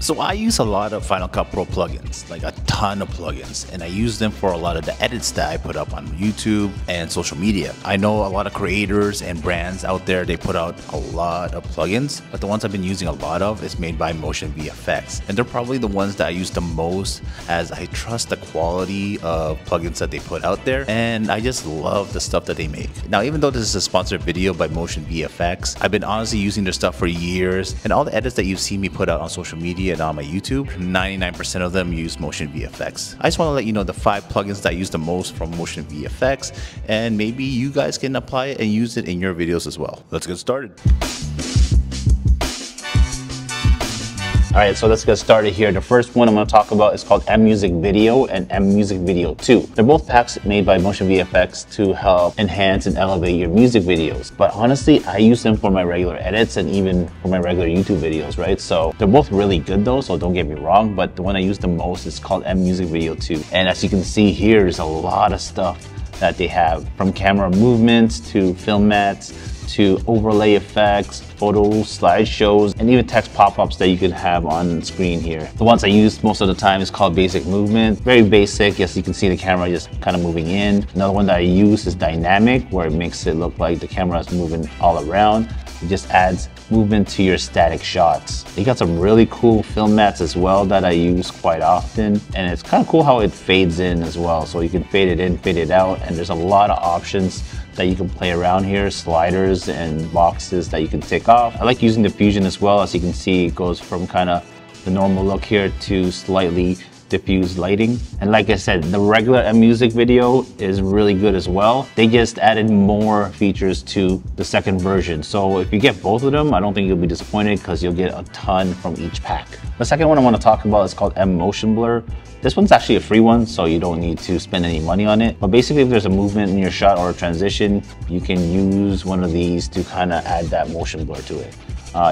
So I use a lot of Final Cut Pro plugins, like a ton of plugins, and I use them for a lot of the edits that I put up on YouTube and social media. I know a lot of creators and brands out there, they put out a lot of plugins, but the ones I've been using a lot of is made by Motion VFX, and they're probably the ones that I use the most as I trust the quality of plugins that they put out there, and I just love the stuff that they make. Now, even though this is a sponsored video by Motion VFX, I've been honestly using their stuff for years, and all the edits that you've seen me put out on social media and on my YouTube, 99% of them use Motion VFX. I just want to let you know the 5 plugins that I use the most from Motion VFX, and maybe you guys can apply it and use it in your videos as well. Let's get started. All right, so let's get started here. The first one I'm going to talk about is called M Music Video and M Music Video 2. They're both packs made by Motion VFX to help enhance and elevate your music videos. But honestly, I use them for my regular edits and even for my regular YouTube videos, right? So they're both really good though, so don't get me wrong. But the one I use the most is called M Music Video 2. And as you can see here, there's a lot of stuff that they have, from camera movements to film mats, to overlay effects, photos, slideshows, and even text pop-ups that you can have on screen here. The ones I use most of the time is called Basic Movement. Very basic, yes, you can see the camera just kind of moving in. Another one that I use is Dynamic, where it makes it look like the camera is moving all around. It just adds movement to your static shots. You got some really cool film mats as well that I use quite often, and it's kind of cool how it fades in as well. So you can fade it in, fade it out, and there's a lot of options that you can play around here, sliders and boxes that you can take off. I like using diffusion as well. As you can see, it goes from kind of the normal look here to slightly diffused lighting. And like I said, the regular M Music Video is really good as well. They just added more features to the second version. So if you get both of them, I don't think you'll be disappointed because you'll get a ton from each pack. The second one I want to talk about is called M Motion Blur. This one's actually a free one, so you don't need to spend any money on it. But basically, if there's a movement in your shot or a transition, you can use one of these to kind of add that motion blur to it.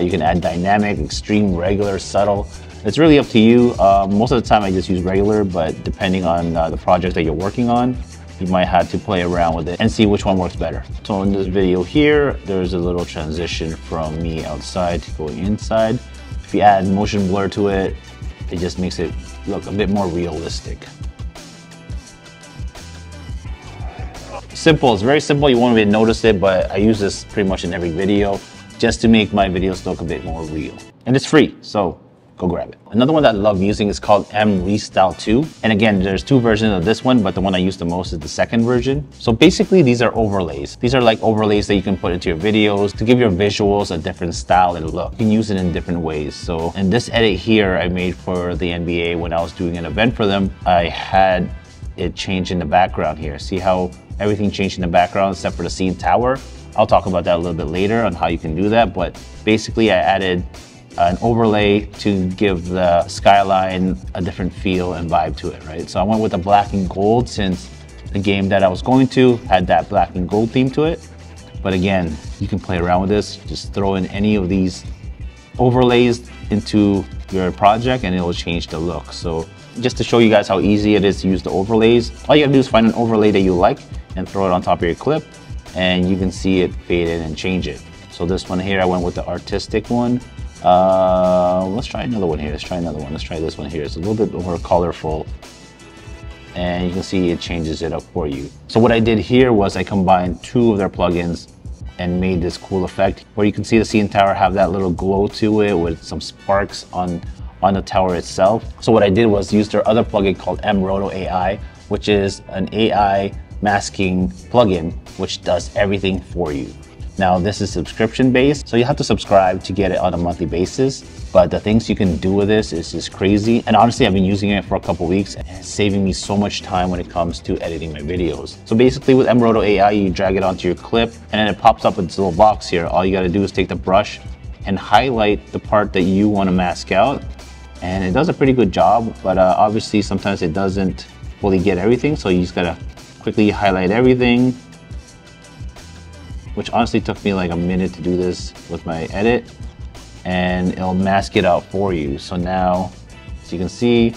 You can add dynamic, extreme, regular, subtle. It's really up to you. Most of the time I just use regular, but depending on the project that you're working on, you might have to play around with it and see which one works better. So in this video here, there's a little transition from me outside to going inside. If you add motion blur to it, it just makes it look a bit more realistic. Simple, it's very simple. You won't even notice it, but I use this pretty much in every video just to make my videos look a bit more real. And it's free, so go grab it. Another one that I love using is called M ReStyle 2. And again, there's 2 versions of this one, but the one I use the most is the second version. So basically these are overlays. These are like overlays that you can put into your videos to give your visuals a different style and look. You can use it in different ways. So in this edit here I made for the NBA when I was doing an event for them, I had it change in the background here. See how everything changed in the background except for the scene tower? I'll talk about that a little bit later on how you can do that, but basically I added an overlay to give the skyline a different feel and vibe to it, right? So I went with the black and gold since the game that I was going to had that black and gold theme to it. But again, you can play around with this. Just throw in any of these overlays into your project and it will change the look. So just to show you guys how easy it is to use the overlays, all you gotta do is find an overlay that you like and throw it on top of your clip and you can see it fade in and change it. So this one here, I went with the artistic one. Let's try another one here. Let's try another one. Let's try this one here. It's a little bit more colorful and you can see it changes it up for you. So what I did here was I combined 2 of their plugins and made this cool effect where you can see the scene tower have that little glow to it with some sparks on the tower itself. So what I did was use their other plugin called M Roto AI, which is an AI masking plugin, which does everything for you. Now this is subscription based, so you have to subscribe to get it on a monthly basis, but the things you can do with this is just crazy. And honestly, I've been using it for a couple weeks and it's saving me so much time when it comes to editing my videos. So basically with M Roto AI, you drag it onto your clip and then it pops up in this little box here. All you gotta do is take the brush and highlight the part that you wanna mask out. And it does a pretty good job, but obviously sometimes it doesn't fully get everything. So you just gotta quickly highlight everything, which honestly took me like a minute to do this with my edit, and it'll mask it out for you. So now, as you can see,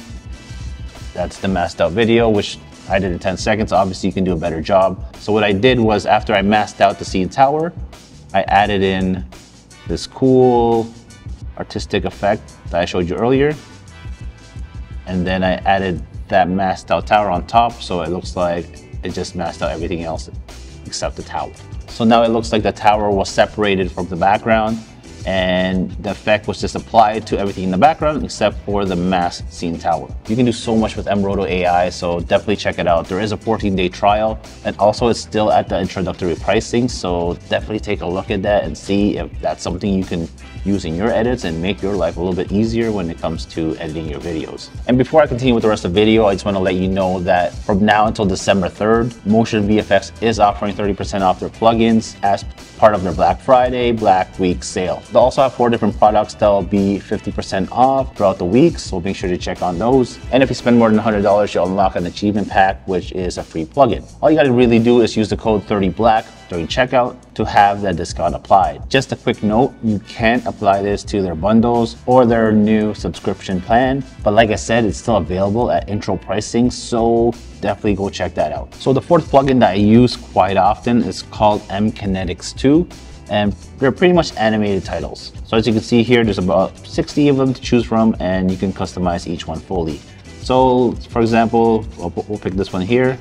that's the masked out video, which I did in 10 seconds. Obviously you can do a better job. So what I did was after I masked out the scene tower, I added in this cool artistic effect that I showed you earlier. And then I added that masked out tower on top, so it looks like it just masked out everything else except the tower. So now it looks like the tower was separated from the background, and the effect was just applied to everything in the background except for the masked scene tower. You can do so much with M Roto AI, so definitely check it out. There is a 14-day trial, and also it's still at the introductory pricing, so definitely take a look at that and see if that's something you can use in your edits and make your life a little bit easier when it comes to editing your videos. And before I continue with the rest of the video, I just want to let you know that from now until December 3rd, Motion VFX is offering 30% off their plugins as part of their Black Friday, Black Week sale. They'll also have 4 different products that'll be 50% off throughout the week, so make sure to check on those. And if you spend more than $100, you'll unlock an achievement pack, which is a free plugin. All you gotta really do is use the code 30BLACK during checkout to have that discount applied. Just a quick note, you can't apply this to their bundles or their new subscription plan, but like I said, it's still available at intro pricing, so definitely go check that out. So the 4th plugin that I use quite often is called M-Kinetics 2, and they're pretty much animated titles. So as you can see here, there's about 60 of them to choose from, and you can customize each one fully. So for example, we'll pick this one here.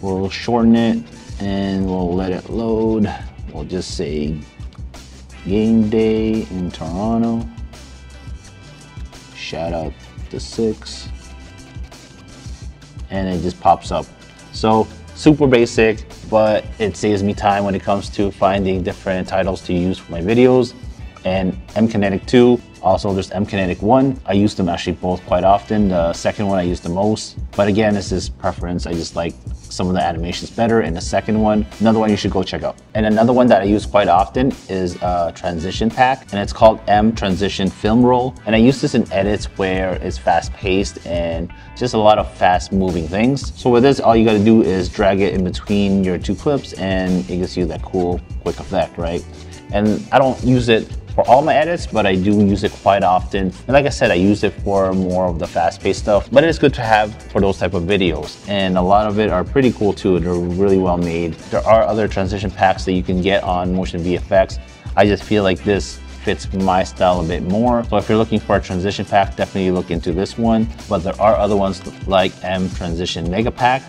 We'll shorten it, and we'll let it load. We'll just say game day in Toronto. Shout out the 6. And it just pops up. So super basic, but it saves me time when it comes to finding different titles to use for my videos. And M-Kinetics 2, also there's M-Kinetics 1. I use them actually both quite often. The second one I use the most, but again, it's just preference. I just like some of the animations better in the second one. Another one you should go check out. And another one that I use quite often is a transition pack, and it's called M Transition Film Roll. And I use this in edits where it's fast paced and just a lot of fast moving things. So with this, all you gotta do is drag it in between your 2 clips and it gives you that cool quick effect, right? And I don't use it for all my edits, but I do use it quite often. And like I said, I use it for more of the fast-paced stuff, but it's good to have for those type of videos. And a lot of it are pretty cool too. They're really well made. There are other transition packs that you can get on Motion VFX. I just feel like this fits my style a bit more. So if you're looking for a transition pack, definitely look into this one. But there are other ones like M Transition Mega Pack,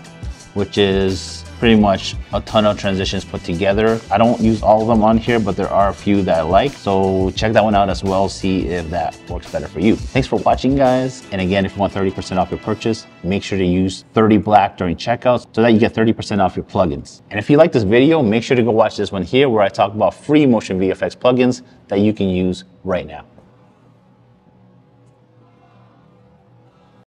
which is pretty much a ton of transitions put together. I don't use all of them on here, but there are a few that I like. So check that one out as well. See if that works better for you. Thanks for watching, guys. And again, if you want 30% off your purchase, make sure to use 30BLACK during checkout so that you get 30% off your plugins. And if you like this video, make sure to go watch this one here where I talk about free Motion VFX plugins that you can use right now.